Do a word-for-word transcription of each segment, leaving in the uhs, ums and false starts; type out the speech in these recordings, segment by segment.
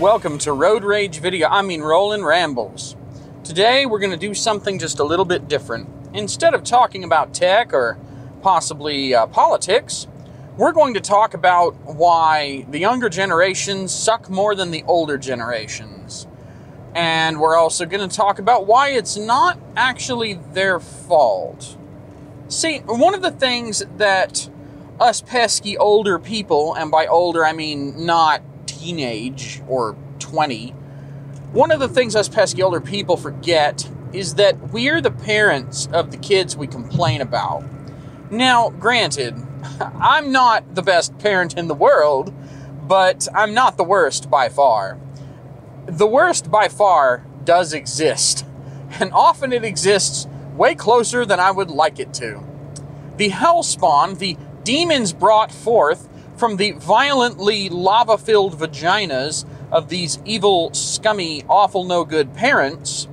Welcome to Road Rage Video, I mean Rollin' Rambles. Today we're going to do something just a little bit different. Instead of talking about tech or possibly uh, politics, we're going to talk about why the younger generations suck more than the older generations. And we're also going to talk about why it's not actually their fault. See, one of the things that us pesky older people, and by older I mean not teenage or twenty, one of the things us pesky older people forget is that we're the parents of the kids we complain about. Now, granted, I'm not the best parent in the world, but I'm not the worst by far. The worst by far does exist, and often it exists way closer than I would like it to. The hellspawn, the demons brought forth from the violently lava-filled vaginas of these evil, scummy, awful, no-good parents,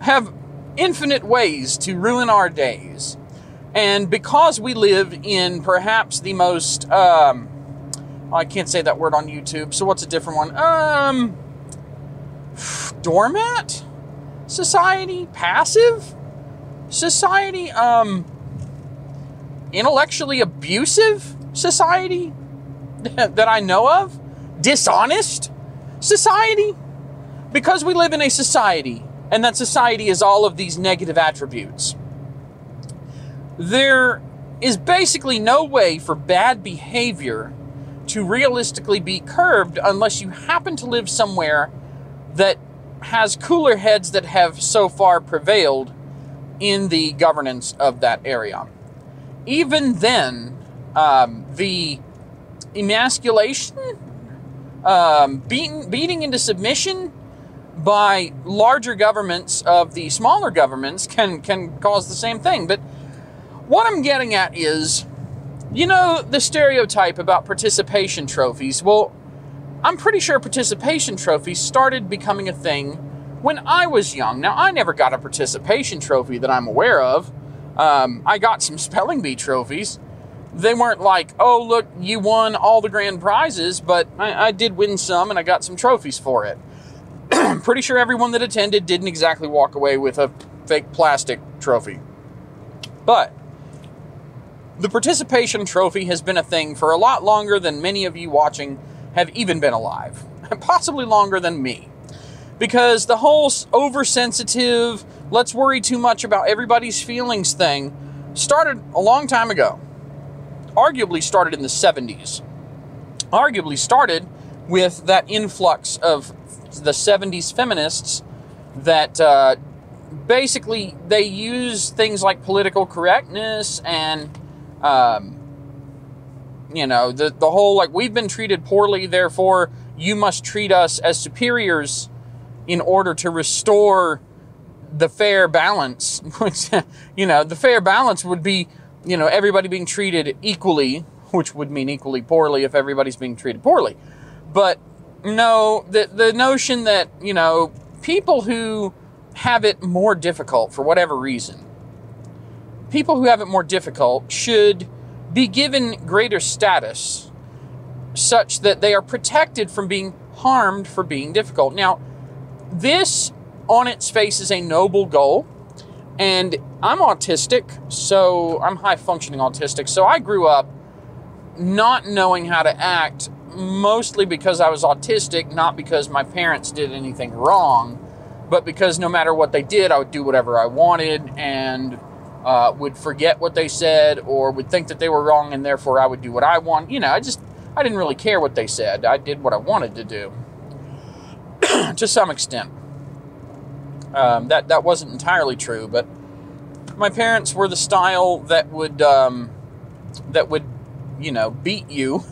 have infinite ways to ruin our days. And because we live in perhaps the most, um, I can't say that word on YouTube, so what's a different one? Um, doormat? Society? Passive? Society? Um, intellectually abusive? Society? That I know of? Dishonest society? Because we live in a society, and that society is all of these negative attributes. There is basically no way for bad behavior to realistically be curbed unless you happen to live somewhere that has cooler heads that have so far prevailed in the governance of that area. Even then, um, the emasculation, um, beating, beating into submission by larger governments of the smaller governments can, can cause the same thing. But what I'm getting at is, you know, the stereotype about participation trophies. Well, I'm pretty sure participation trophies started becoming a thing when I was young. Now, I never got a participation trophy that I'm aware of. Um, I got some spelling bee trophies. They weren't like, oh, look, you won all the grand prizes, but I, I did win some and I got some trophies for it. I'm pretty sure everyone that attended didn't exactly walk away with a fake plastic trophy. But the participation trophy has been a thing for a lot longer than many of you watching have even been alive, and possibly longer than me. Because the whole oversensitive, let's worry too much about everybody's feelings thing started a long time ago. Arguably started in the seventies. Arguably started with that influx of the seventies feminists that uh, basically they use things like political correctness and, um, you know, the, the whole, like, we've been treated poorly, therefore you must treat us as superiors in order to restore the fair balance. Which, you know, the fair balance would be, you know, everybody being treated equally, which would mean equally poorly if everybody's being treated poorly. But no, the, the notion that, you know, people who have it more difficult for whatever reason, people who have it more difficult should be given greater status such that they are protected from being harmed for being difficult. Now, this on its face is a noble goal, and I'm autistic, so I'm high-functioning autistic, so I grew up not knowing how to act, mostly because I was autistic, not because my parents did anything wrong, but because no matter what they did, I would do whatever I wanted and uh, would forget what they said or would think that they were wrong, and therefore I would do what I want. You know, I just, I didn't really care what they said. I did what I wanted to do to some extent. Um, that, that wasn't entirely true, but my parents were the style that would, um, that would, you know, beat you,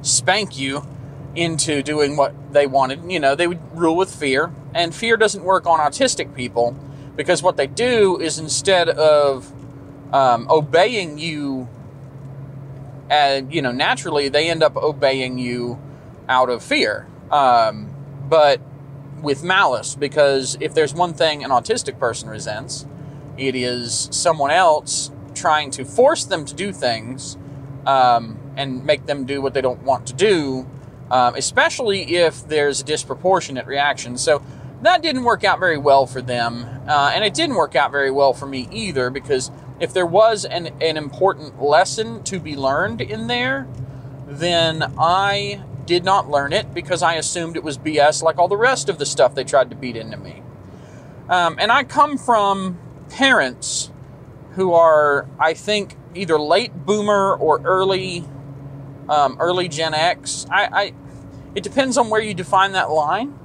spank you into doing what they wanted. You know, they would rule with fear, and fear doesn't work on autistic people, because what they do is, instead of um, obeying you, uh, you know, naturally, they end up obeying you out of fear, um, but with malice, because if there's one thing an autistic person resents, it is someone else trying to force them to do things um, and make them do what they don't want to do um, especially if there's a disproportionate reaction. So that didn't work out very well for them, uh, and it didn't work out very well for me either, because if there was an, an important lesson to be learned in there, then I did not learn it because I assumed it was B S like all the rest of the stuff they tried to beat into me. Um, and I come from parents who are, I think, either late boomer or early um, early Gen X. I, I, it depends on where you define that line,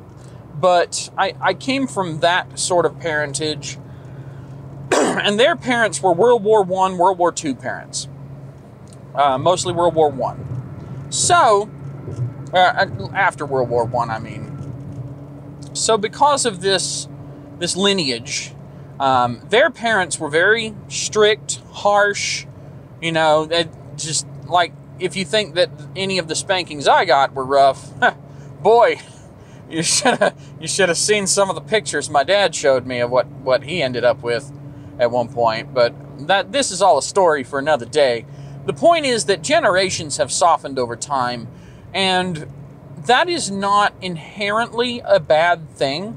but I, I came from that sort of parentage, and their parents were World War One, World War Two parents, uh, mostly World War One. So, uh, after World War One, I mean. So because of this, this lineage, um, their parents were very strict, harsh, you know, they just, like, if you think that any of the spankings I got were rough, boy, you should have you should have seen some of the pictures my dad showed me of what, what he ended up with at one point, but that this is all a story for another day. The point is that generations have softened over time, and that is not inherently a bad thing.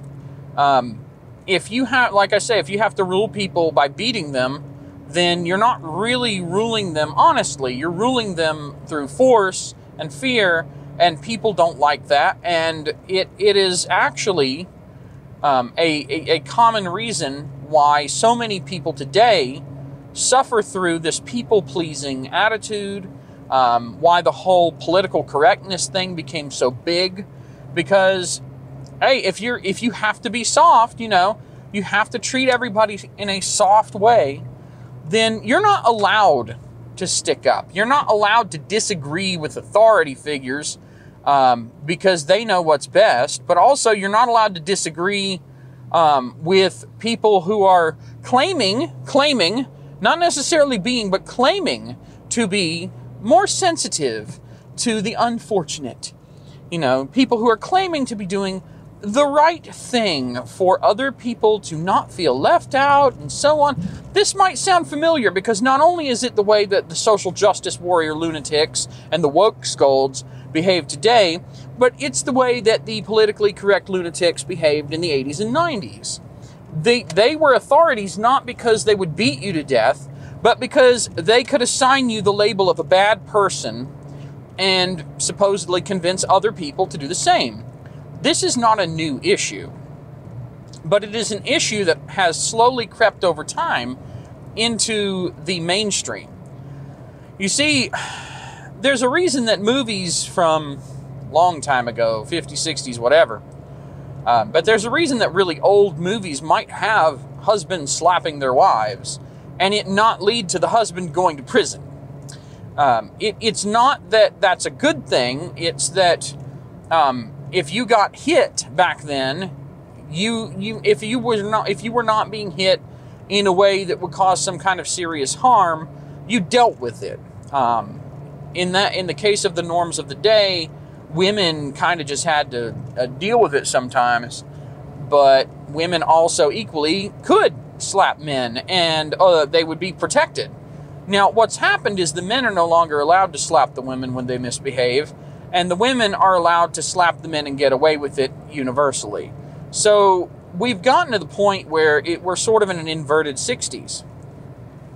Um, if you have, like I say, if you have to rule people by beating them, then you're not really ruling them honestly. You're ruling them through force and fear, and people don't like that. And it it is actually um, a, a, a common reason why so many people today suffer through this people-pleasing attitude, um, why the whole political correctness thing became so big, because, hey, if you're if you have to be soft, you know, you have to treat everybody in a soft way, then you're not allowed to stick up. You're not allowed to disagree with authority figures um, because they know what's best, but also you're not allowed to disagree Um, with people who are claiming, claiming, not necessarily being, but claiming to be more sensitive to the unfortunate. You know, people who are claiming to be doing the right thing for other people to not feel left out and so on. This might sound familiar because not only is it the way that the social justice warrior lunatics and the woke scolds behave today, but it's the way that the politically correct lunatics behaved in the eighties and nineties. They, they were authorities not because they would beat you to death, but because they could assign you the label of a bad person and supposedly convince other people to do the same. This is not a new issue, but it is an issue that has slowly crept over time into the mainstream. You see, there's a reason that movies from long time ago, fifties, sixties, whatever. Uh, but there's a reason that really old movies might have husbands slapping their wives and it not lead to the husband going to prison. Um, it, it's not that that's a good thing. It's that um, if you got hit back then, you you if you were not if you were not being hit in a way that would cause some kind of serious harm, you dealt with it. Um, in that in the case of the norms of the day, women kind of just had to uh, deal with it sometimes, but women also equally could slap men, and uh, they would be protected. Now, what's happened is the men are no longer allowed to slap the women when they misbehave, and the women are allowed to slap the men and get away with it universally. So we've gotten to the point where it, we're sort of in an inverted sixties.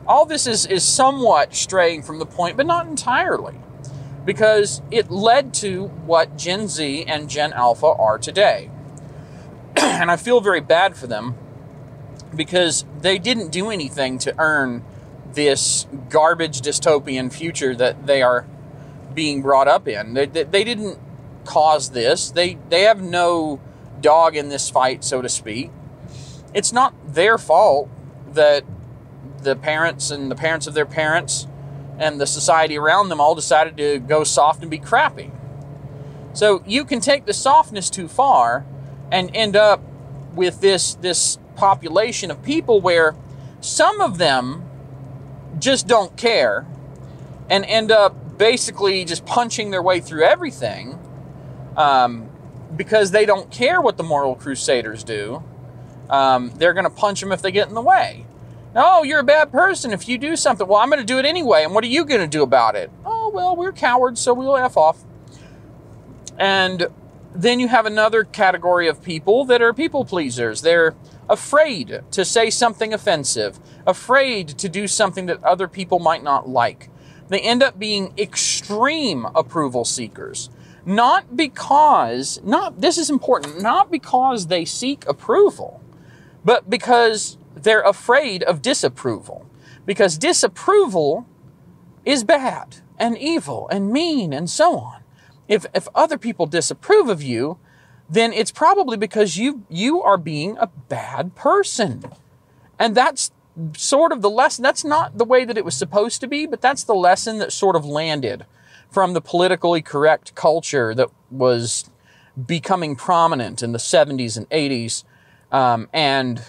All this is, is somewhat straying from the point, but not entirely, because it led to what Gen Z and Gen Alpha are today. And I feel very bad for them because they didn't do anything to earn this garbage dystopian future that they are being brought up in. They, they, they didn't cause this. They, they have no dog in this fight, so to speak. It's not their fault that the parents and the parents of their parents and the society around them all decided to go soft and be crappy. So you can take the softness too far and end up with this, this population of people where some of them just don't care and end up basically just punching their way through everything um, because they don't care what the moral crusaders do. Um, they're going to punch them if they get in the way. No, you're a bad person if you do something. Well, I'm going to do it anyway, and what are you going to do about it? Oh, well, we're cowards, so we'll F off. And then you have another category of people that are people pleasers. They're afraid to say something offensive, afraid to do something that other people might not like. They end up being extreme approval seekers. Not because, not, this is important, not because they seek approval, but because they're afraid of disapproval. Because disapproval is bad and evil and mean and so on. If, if other people disapprove of you, then it's probably because you, you are being a bad person. And that's sort of the lesson. That's not the way that it was supposed to be, but that's the lesson that sort of landed from the politically correct culture that was becoming prominent in the seventies and eighties. Um, and,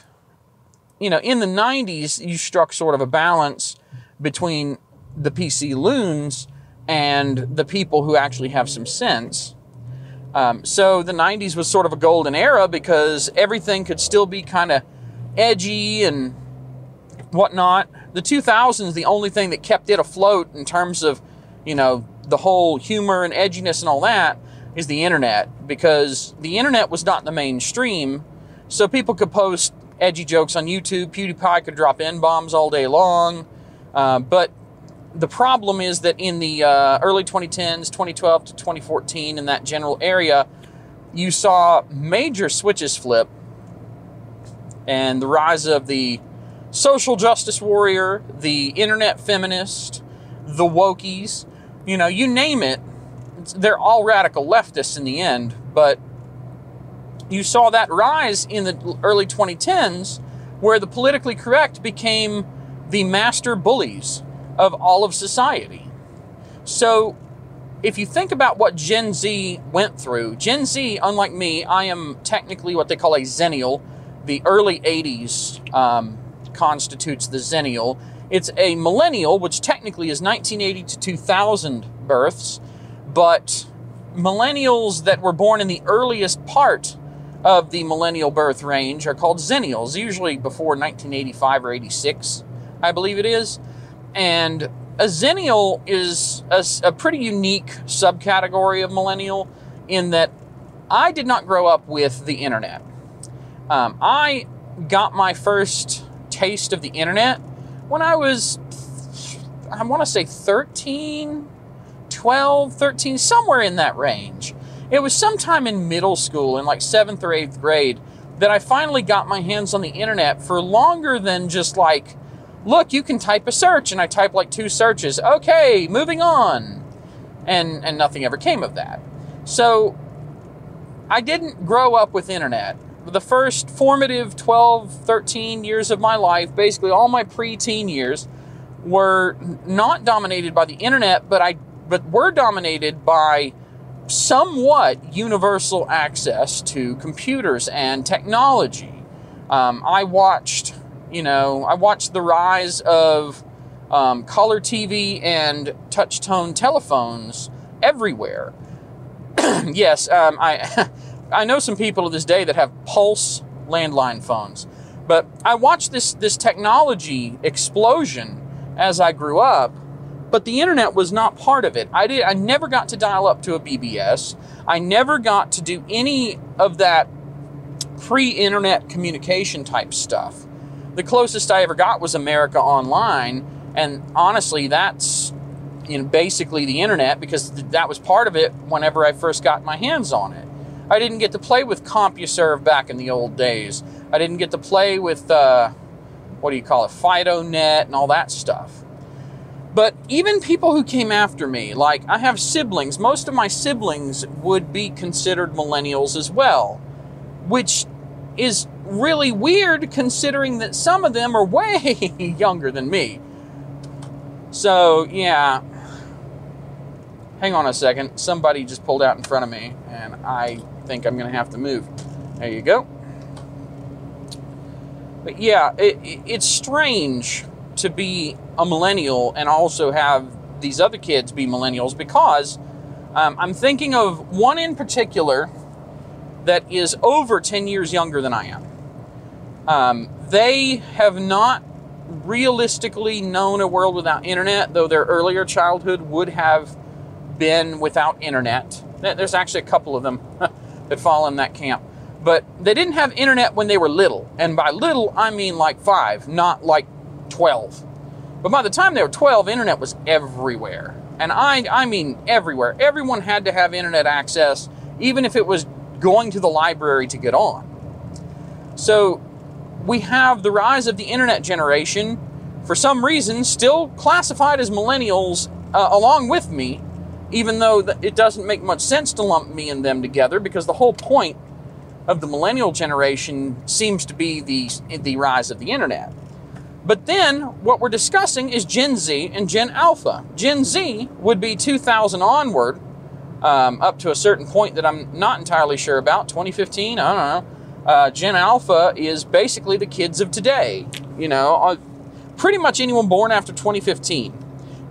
you know, in the nineties, you struck sort of a balance between the P C loons and the people who actually have some sense. Um, so the nineties was sort of a golden era because everything could still be kind of edgy and whatnot. The two thousands, the only thing that kept it afloat in terms of, you know, the whole humor and edginess and all that is the internet, because the internet was not the mainstream. So people could post edgy jokes on YouTube. PewDiePie could drop N-bombs all day long. Uh, but the problem is that in the uh, early twenty tens, twenty twelve to twenty fourteen, in that general area, you saw major switches flip and the rise of the social justice warrior, the internet feminist, the wokies. You know, you name it, they're all radical leftists in the end, but you saw that rise in the early twenty tens where the politically correct became the master bullies of all of society. So if you think about what Gen Z went through, Gen Z, unlike me, I am technically what they call a Xennial. The early eighties um, constitutes the Xennial. It's a millennial, which technically is nineteen eighty to two thousand births, but millennials that were born in the earliest part of the millennial birth range are called Xennials, usually before nineteen eighty-five or eighty-six, I believe it is. And a Xennial is a, a pretty unique subcategory of millennial in that I did not grow up with the internet. Um, I got my first taste of the internet when I was, I want to say thirteen, twelve, thirteen, somewhere in that range. It was sometime in middle school, in like seventh or eighth grade, that I finally got my hands on the internet for longer than just like, look, you can type a search, and I typed like two searches. Okay, moving on. And, and nothing ever came of that. So I didn't grow up with internet. The first formative twelve, thirteen years of my life, basically all my pre-teen years, were not dominated by the internet, but I but were dominated by somewhat universal access to computers and technology. Um, I watched, you know, I watched the rise of um, color T V and touch-tone telephones everywhere. Yes, um, I. I know some people to this day that have pulse landline phones, but I watched this, this technology explosion as I grew up, but the internet was not part of it. I, did, I never got to dial up to a B B S. I never got to do any of that pre-internet communication type stuff. The closest I ever got was America Online, and honestly, that's you know, basically the internet, because th- that was part of it whenever I first got my hands on it. I didn't get to play with CompuServe back in the old days. I didn't get to play with, uh, what do you call it, FidoNet and all that stuff. But even people who came after me, like I have siblings, most of my siblings would be considered millennials as well, which is really weird considering that some of them are way younger than me. So, yeah. Hang on a second. Somebody just pulled out in front of me, and I think I'm going to have to move. There you go. But yeah, it, it, it's strange to be a millennial and also have these other kids be millennials, because um, I'm thinking of one in particular that is over ten years younger than I am. Um, they have not realistically known a world without internet, though their earlier childhood would have been without internet. There's actually a couple of them that fall in that camp. But they didn't have internet when they were little. And by little, I mean like five, not like twelve. But by the time they were twelve, internet was everywhere. And I, I mean everywhere. Everyone had to have internet access, even if it was going to the library to get on. So we have the rise of the internet generation, for some reason, still classified as millennials uh, along with me, even though th- it doesn't make much sense to lump me and them together, because the whole point of the millennial generation seems to be the, the rise of the internet. But then what we're discussing is Gen Z and Gen Alpha. Gen Z would be two thousand onward, um, up to a certain point that I'm not entirely sure about, twenty fifteen, I don't know. Uh, Gen Alpha is basically the kids of today, you know, uh, pretty much anyone born after twenty fifteen.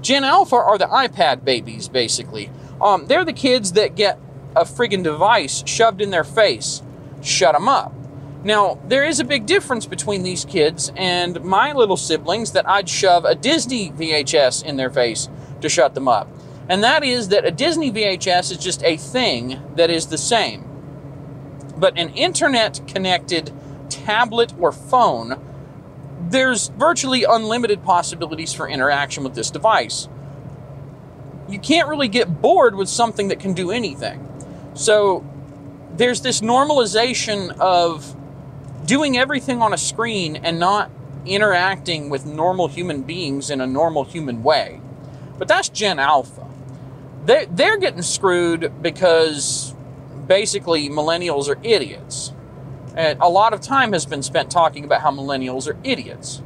Gen Alpha are the iPad babies, basically. Um, they're the kids that get a friggin' device shoved in their face, shut them up. Now, there is a big difference between these kids and my little siblings that I'd shove a Disney V H S in their face to shut them up. And that is that a Disney V H S is just a thing that is the same. But an internet-connected tablet or phone, there's virtually unlimited possibilities for interaction with this device. You can't really get bored with something that can do anything. So there's this normalization of doing everything on a screen and not interacting with normal human beings in a normal human way. But that's Gen Alpha. They, they're getting screwed because basically millennials are idiots. And a lot of time has been spent talking about how millennials are idiots.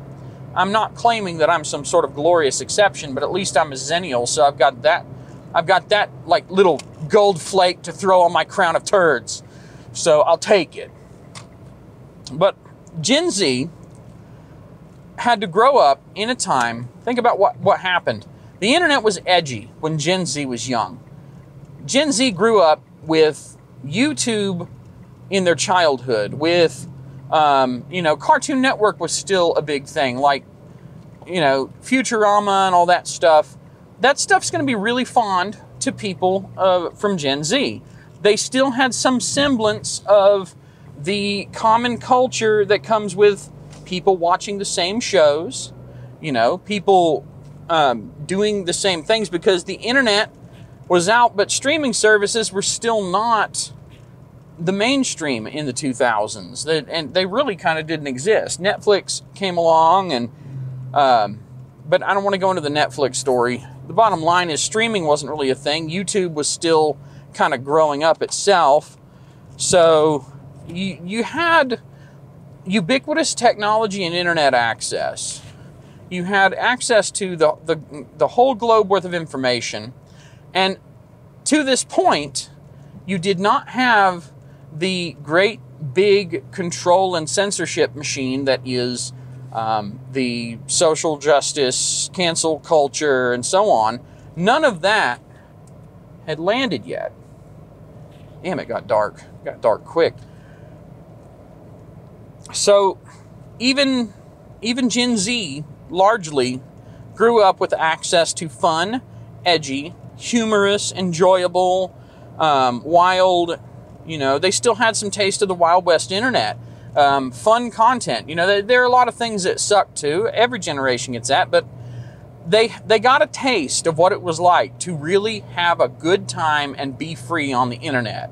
I'm not claiming that I'm some sort of glorious exception, but at least I'm a Xennial, so I've got that, I've got that like little gold flake to throw on my crown of turds. So I'll take it. But Gen Z had to grow up in a time, think about what, what happened. The internet was edgy when Gen Z was young. Gen Z grew up with YouTube in their childhood, with Um, you know, Cartoon Network was still a big thing, like, you know, Futurama and all that stuff. That stuff's going to be really fond to people uh, from Gen Z. They still had some semblance of the common culture that comes with people watching the same shows, you know, people um, doing the same things, because the internet was out, but streaming services were still not the mainstream in the two thousands, they, and they really kind of didn't exist. Netflix came along, and um, but I don't want to go into the Netflix story. The bottom line is streaming wasn't really a thing. YouTube was still kind of growing up itself. So you, you had ubiquitous technology and internet access. You had access to the, the, the whole globe worth of information. And to this point, you did not have the great big control and censorship machine that is um, the social justice, cancel culture, and so on. None of that had landed yet. Damn, it got dark. It got dark quick. So even, even Gen Z largely grew up with access to fun, edgy, humorous, enjoyable, um, wild. You know, they still had some taste of the Wild West internet, um, fun content. You know, there, there are a lot of things that suck too. Every generation gets that, but they they got a taste of what it was like to really have a good time and be free on the internet.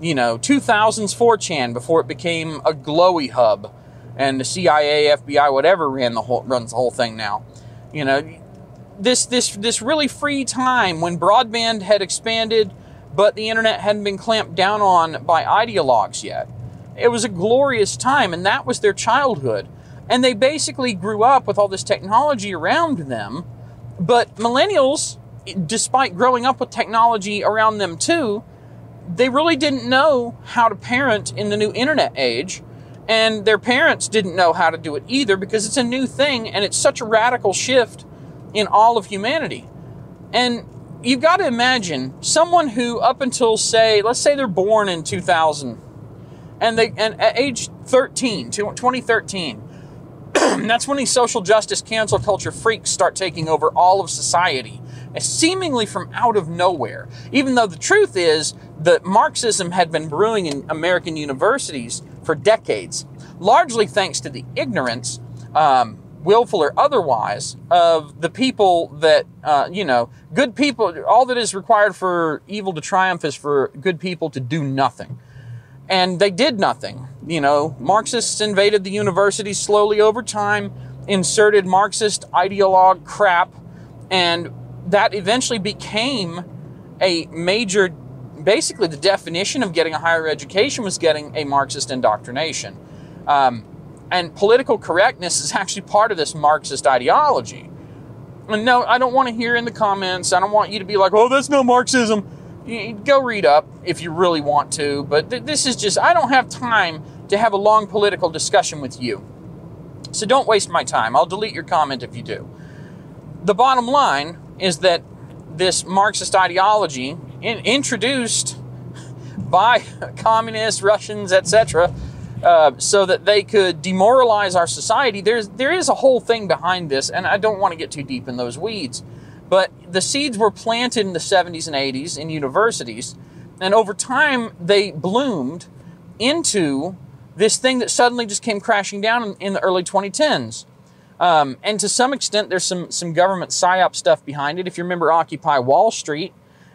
You know, two thousands four chan, before it became a glowy hub, and the C I A, F B I, whatever ran the whole, runs the whole thing now. You know, this this this really free time when broadband had expanded, but the internet hadn't been clamped down on by ideologues yet. It was a glorious time, and that was their childhood. And they basically grew up with all this technology around them, but millennials, despite growing up with technology around them too, they really didn't know how to parent in the new internet age, and their parents didn't know how to do it either, because it's a new thing, and it's such a radical shift in all of humanity. And you've got to imagine someone who up until, say, let's say they're born in two thousand, and they and at age thirteen, twenty thirteen, that's when these social justice, cancel culture freaks start taking over all of society. seemingly from out of nowhere, even though the truth is that Marxism had been brewing in American universities for decades, largely thanks to the ignorance, um, willful or otherwise, of the people that, uh, you know, good people, all that is required for evil to triumph is for good people to do nothing. And they did nothing. You know, Marxists invaded the universities slowly over time, inserted Marxist ideologue crap, and that eventually became a major, basically the definition of getting a higher education was getting a Marxist indoctrination. Um, and political correctness is actually part of this Marxist ideology. And no, I don't want to hear in the comments, I don't want you to be like, oh, that's not Marxism. You go read up if you really want to, but th this is just, I don't have time to have a long political discussion with you. So don't waste my time. I'll delete your comment if you do. The bottom line is that this Marxist ideology, in, introduced by communists, Russians, et cetera, uh, so that they could demoralize our society, there's, there is a whole thing behind this, and I don't want to get too deep in those weeds. But the seeds were planted in the seventies and eighties in universities, and over time they bloomed into this thing that suddenly just came crashing down in, in the early twenty tens. Um, and to some extent, there's some, some government psyop stuff behind it. If you remember Occupy Wall Street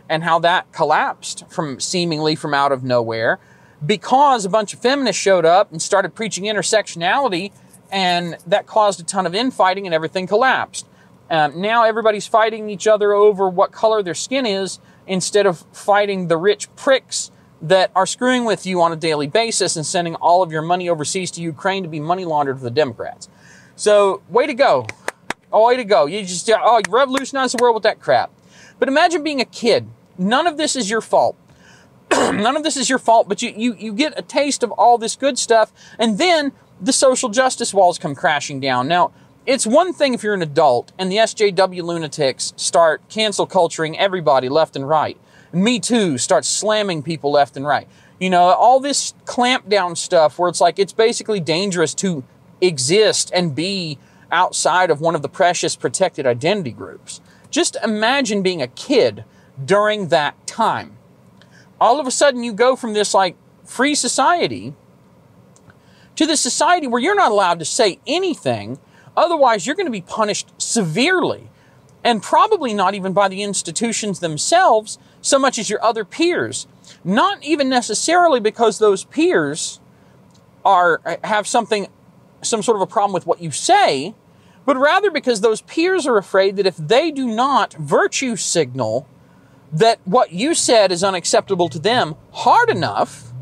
and how that collapsed from seemingly from out of nowhere, because a bunch of feminists showed up and started preaching intersectionality, and that caused a ton of infighting and everything collapsed. Um, now everybody's fighting each other over what color their skin is instead of fighting the rich pricks that are screwing with you on a daily basis and sending all of your money overseas to Ukraine to be money laundered for the Democrats. So, way to go. Oh, way to go. You just oh, you revolutionize the world with that crap. But imagine being a kid. None of this is your fault. None of this is your fault, but you, you, you get a taste of all this good stuff, and then the social justice walls come crashing down. Now, it's one thing if you're an adult and the S J W lunatics start cancel culturing everybody left and right. Me Too starts slamming people left and right. You know, all this clamp down stuff where it's like it's basically dangerous to exist and be outside of one of the precious protected identity groups. Just imagine being a kid during that time. All of a sudden you go from this like free society to this society where you're not allowed to say anything. Otherwise, you're going to be punished severely, and probably not even by the institutions themselves so much as your other peers. Not even necessarily because those peers are have something, some sort of a problem with what you say, but rather because those peers are afraid that if they do not virtue signal that what you said is unacceptable to them hard enough,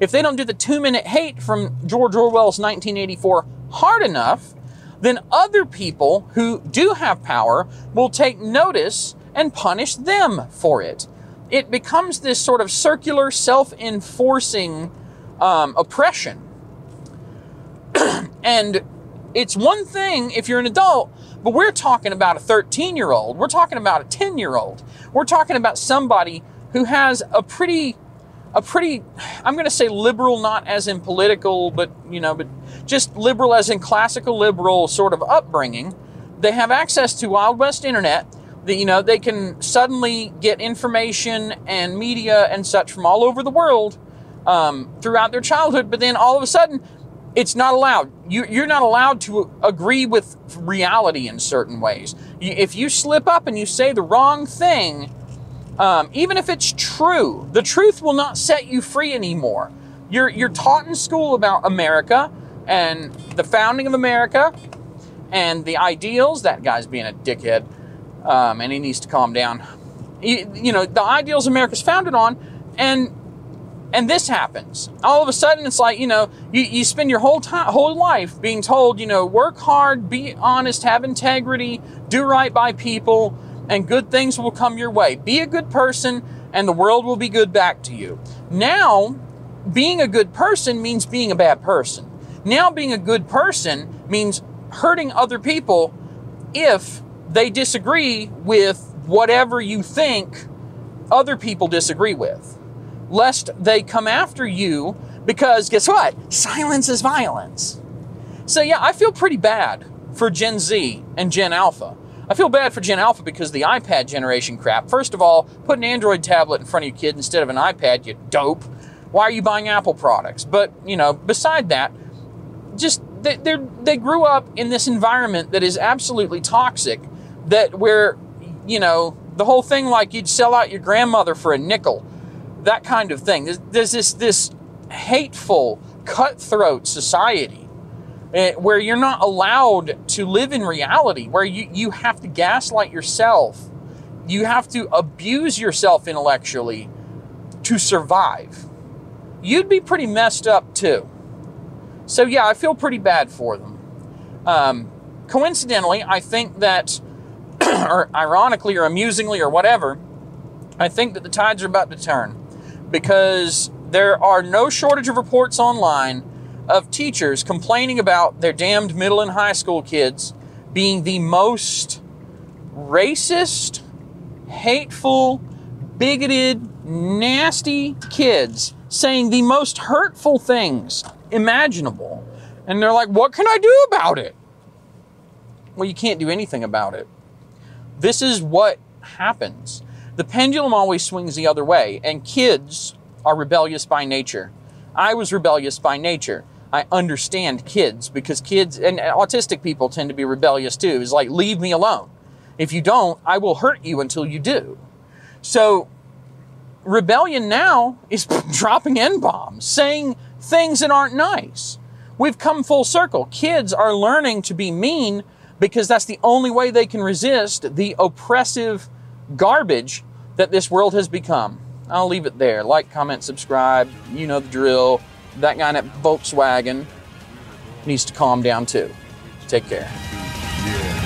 if they don't do the two-minute hate from George Orwell's nineteen eighty-four hard enough, then other people who do have power will take notice and punish them for it. It becomes this sort of circular, self-enforcing um, oppression. And it's one thing if you're an adult, but we're talking about a thirteen-year-old. We're talking about a ten-year-old. We're talking about somebody who has a pretty... a pretty, I'm going to say liberal, not as in political, but, you know, but just liberal as in classical liberal sort of upbringing. They have access to Wild West Internet. That, you know, they can suddenly get information and media and such from all over the world um, throughout their childhood. But then all of a sudden, it's not allowed. You, you're not allowed to agree with reality in certain ways. You, if you slip up and you say the wrong thing, Um, even if it's true, the truth will not set you free anymore. You're, you're taught in school about America and the founding of America and the ideals. That guy's being a dickhead, um, and he needs to calm down. You, you know, the ideals America's founded on, and and this happens. All of a sudden, it's like, you know, you, you spend your whole, time, whole life being told, you know, work hard, be honest, have integrity, do right by people, and good things will come your way. Be a good person, and the world will be good back to you. Now, being a good person means being a bad person. Now, being a good person means hurting other people if they disagree with whatever you think other people disagree with, lest they come after you, because guess what? Silence is violence. So yeah, I feel pretty bad for Gen Z and Gen Alpha. I feel bad for Gen Alpha because the iPad generation crap. First of all, put an Android tablet in front of your kid instead of an iPad, you dope. Why are you buying Apple products? But, you know, beside that, just they they're, they grew up in this environment that is absolutely toxic, that where, you know, the whole thing like you'd sell out your grandmother for a nickel, that kind of thing. There's, there's this, this hateful, cutthroat society where you're not allowed to live in reality, where you, you have to gaslight yourself. You have to abuse yourself intellectually to survive. You'd be pretty messed up too. So yeah, I feel pretty bad for them. Um, coincidentally, I think that, or ironically or amusingly or whatever, I think that the tides are about to turn, because there are no shortage of reports online of teachers complaining about their damned middle and high school kids being the most racist, hateful, bigoted, nasty kids, saying the most hurtful things imaginable. And they're like, what can I do about it? Well, you can't do anything about it. This is what happens. The pendulum always swings the other way, and kids are rebellious by nature. I was rebellious by nature. I understand kids, because kids and autistic people tend to be rebellious too. It's like, leave me alone. If you don't, I will hurt you until you do. So rebellion now is dropping N-bombs, saying things that aren't nice. We've come full circle. Kids are learning to be mean because that's the only way they can resist the oppressive garbage that this world has become. I'll leave it there. Like, comment, subscribe. You know the drill. That guy in that Volkswagen needs to calm down too. Take care. Yeah.